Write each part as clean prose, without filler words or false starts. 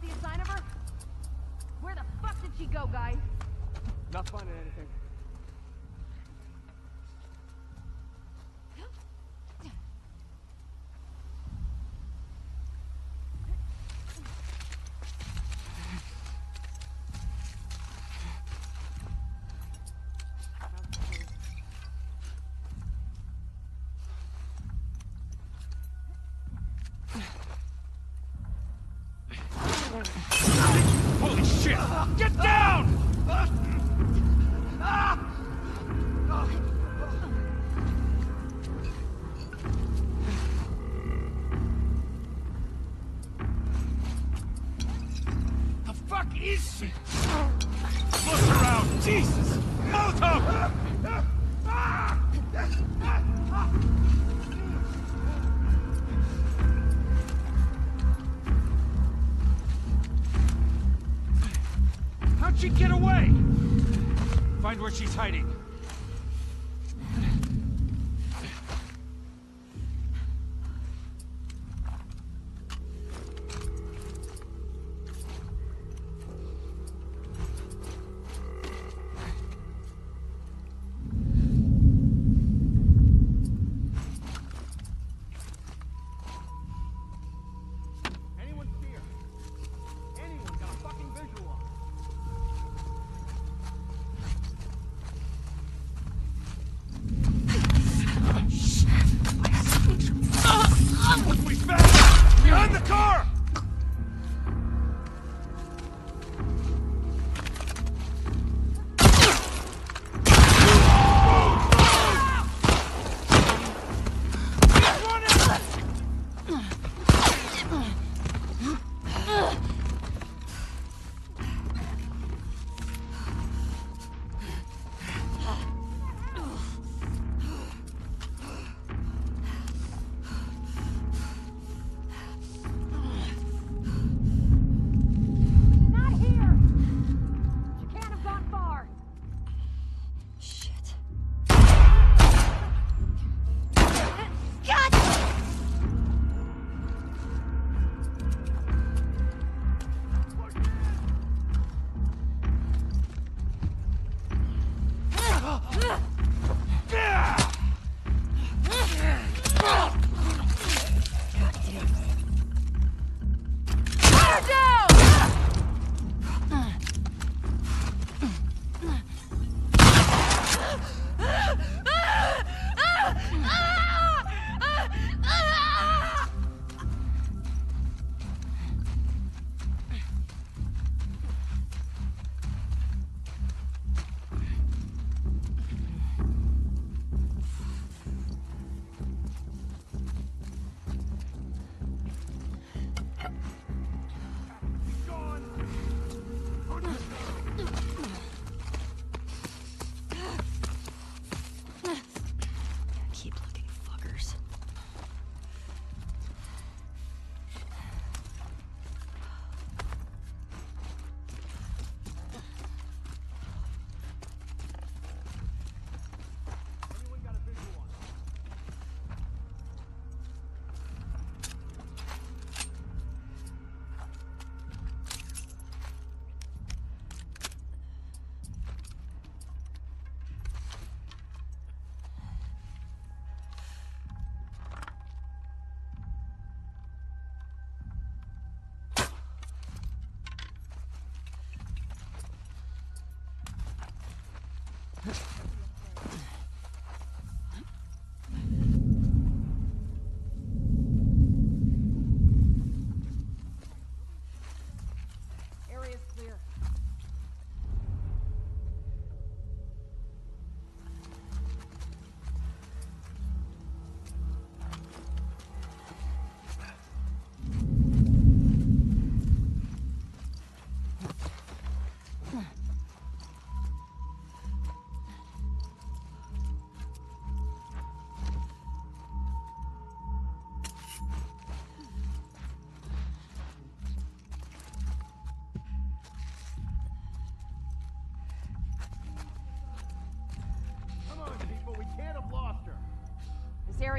See a sign of her? Where the fuck did she go, guys? Not finding anything. Holy shit! Get down! The fuck is she? Look around! Jesus! Molotov! She'd get away! Find where she's hiding.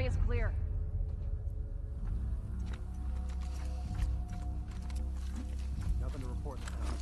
area's clear. Nothing to report this time.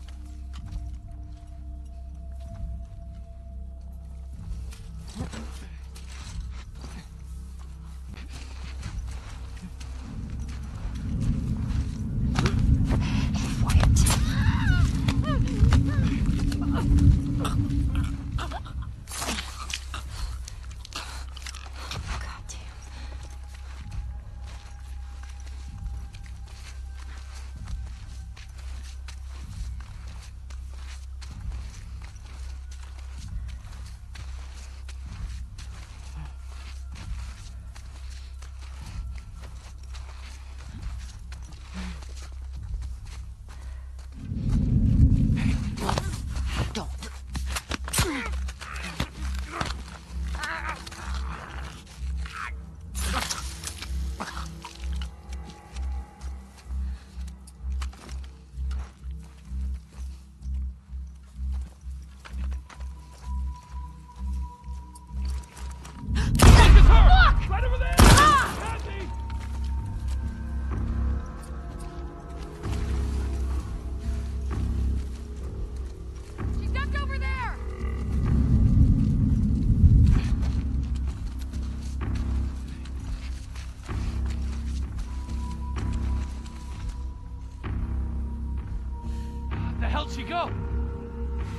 Go!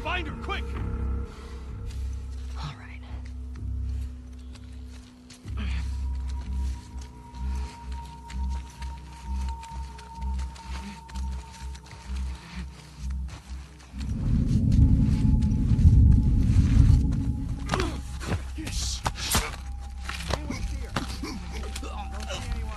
Find her, quick! All right. Anyone's here. Don't see anyone.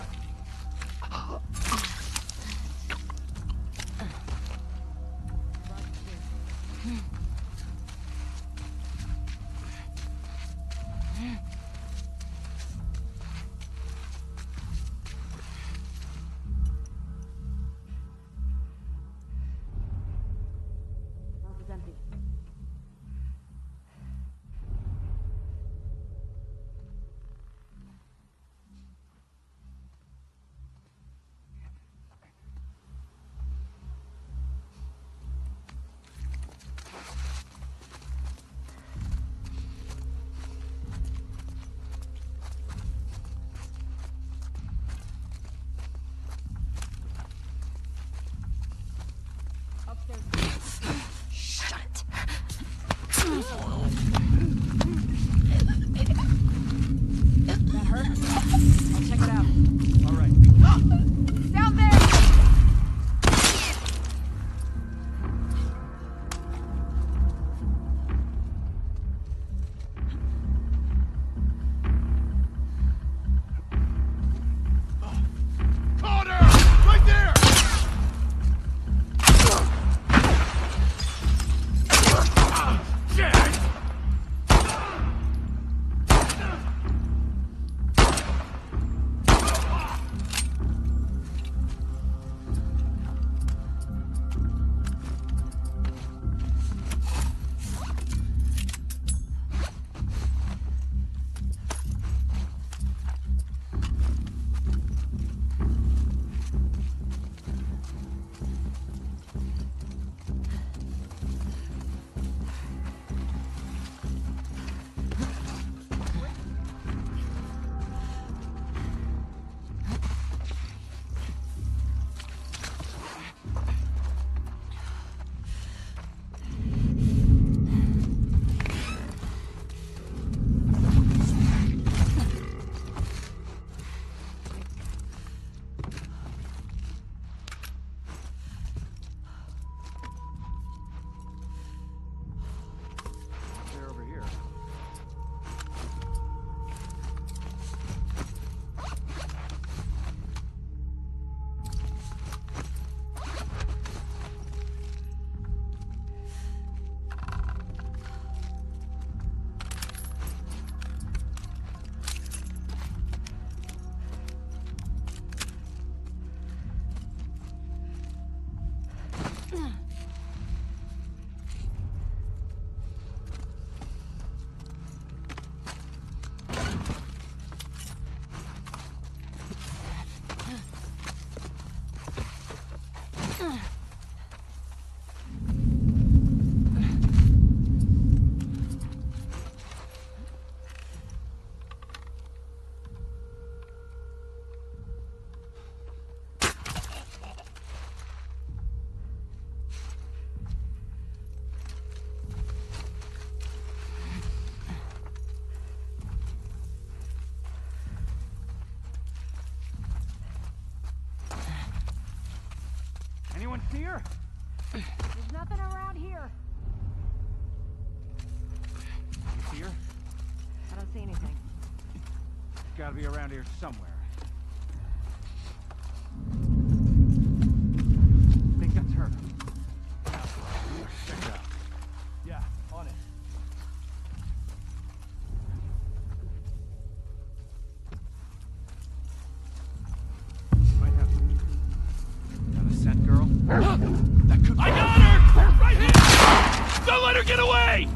Shut it. gotta be around here somewhere. I think that's her. Check it out. Yeah, on it. Might have got a scent, girl. That could. I got her! Right here! Don't let her get away!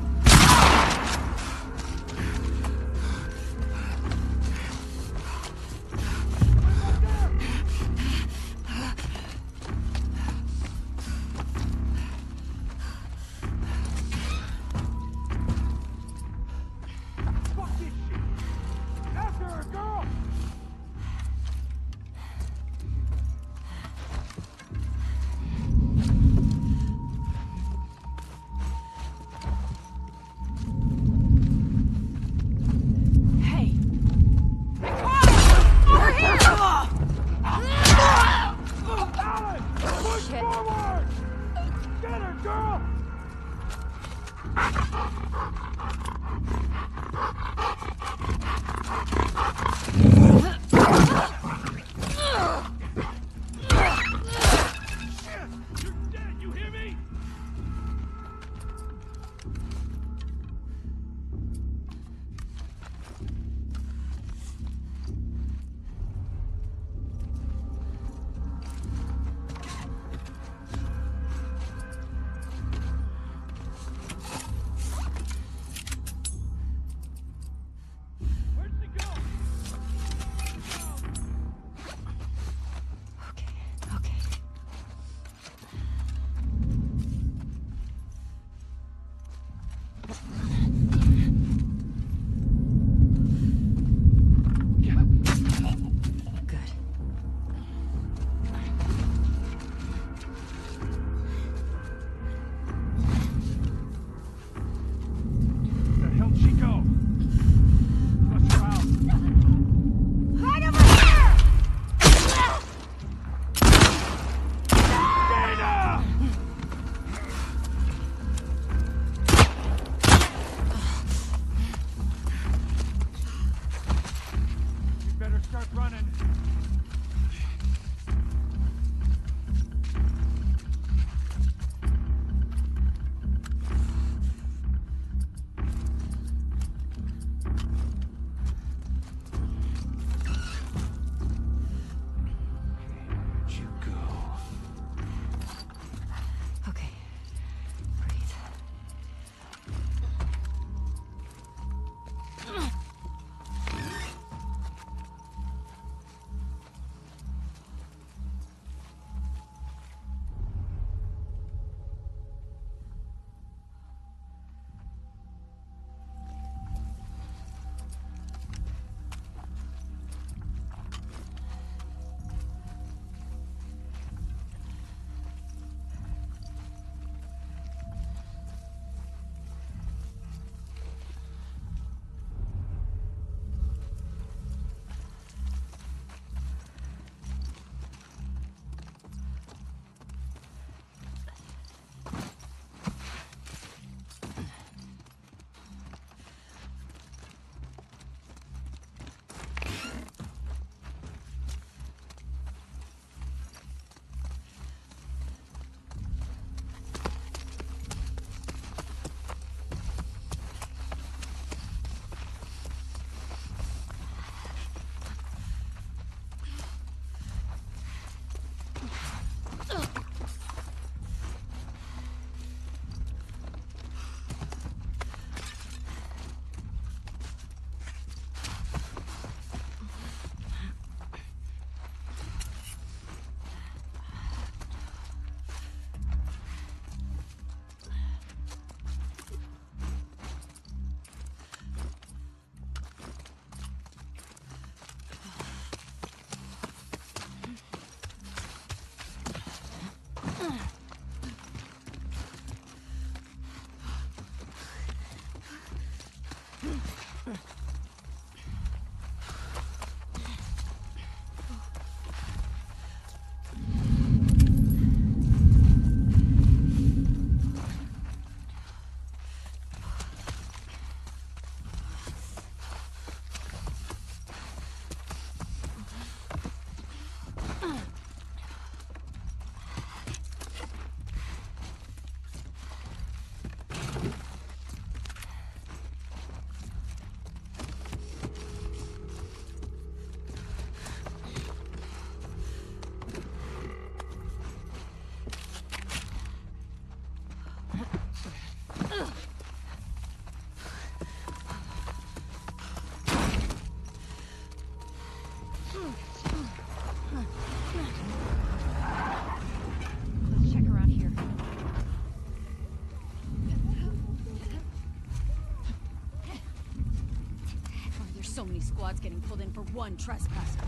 many squads getting pulled in for one trespasser.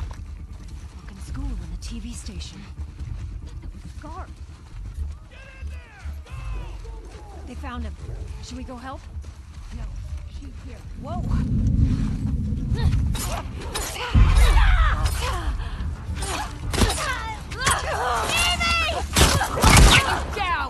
Fucking school and the TV station. That was Scarf. Get in there! Go! They found him. Should we go help? No. She's here. Whoa! Amy! Down!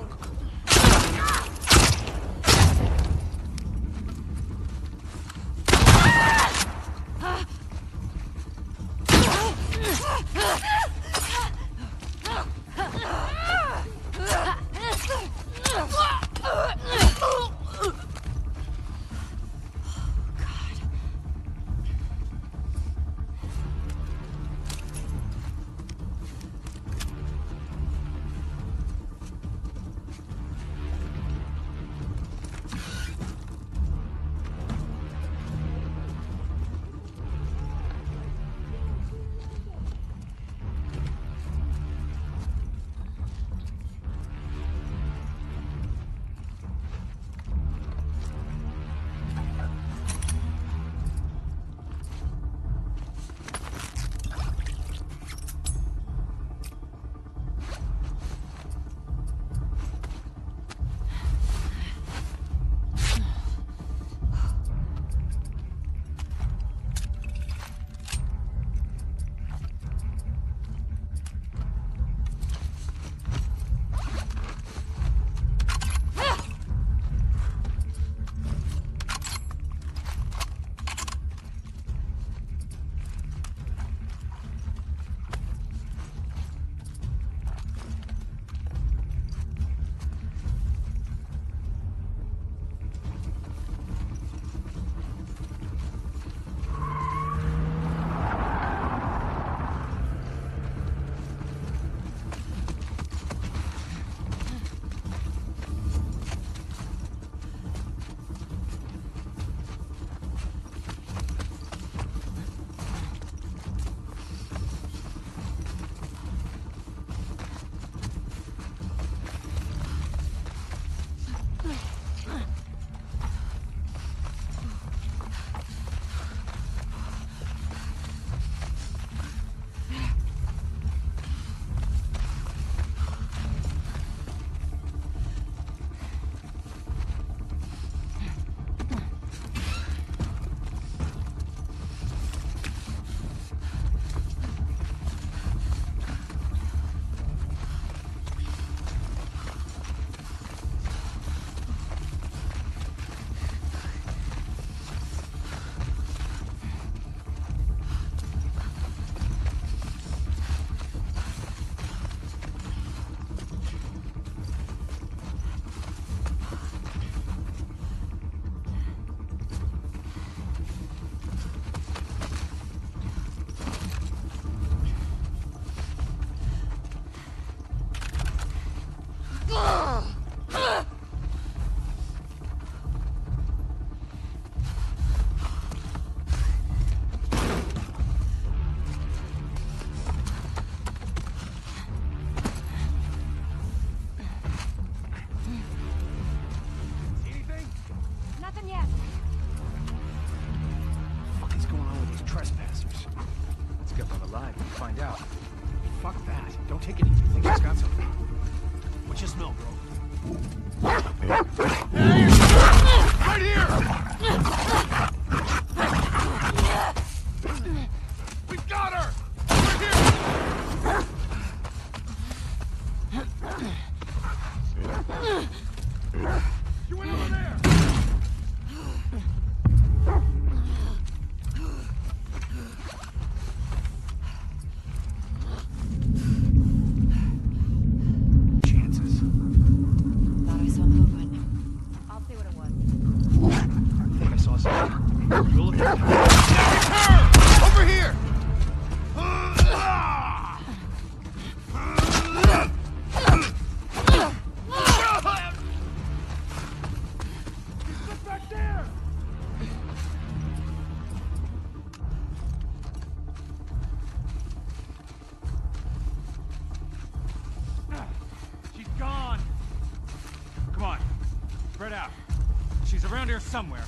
Somewhere.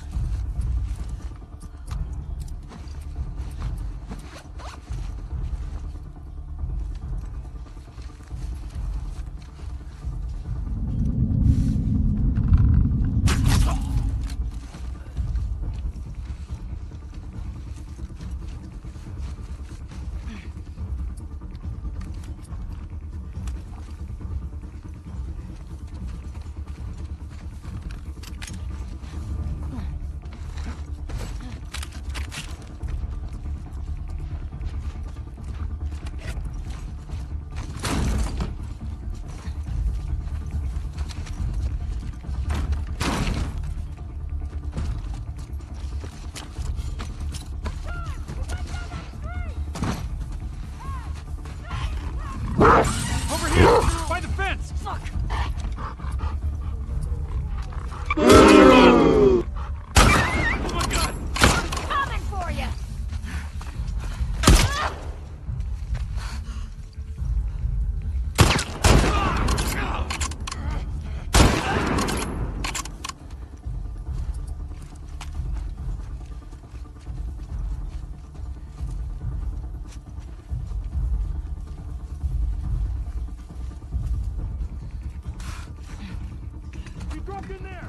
dropped in there!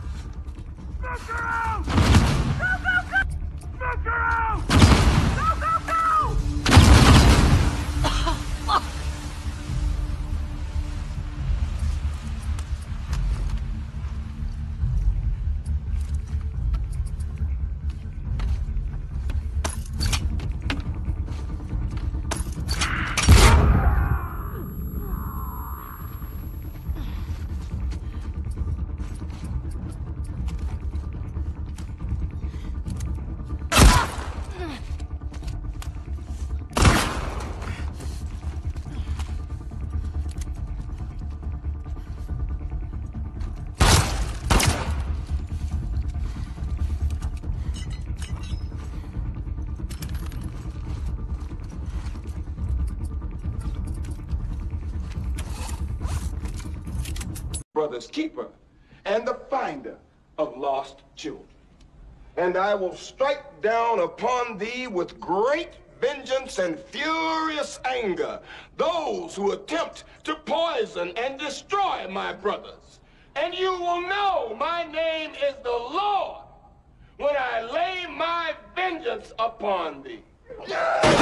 Smoker out! Go, go, go! Smoker out! Go, go, go! Oh, fuck! Brother's keeper and the finder of lost children. And I will strike down upon thee with great vengeance and furious anger those who attempt to poison and destroy my brothers. And you will know my name is the Lord when I lay my vengeance upon thee.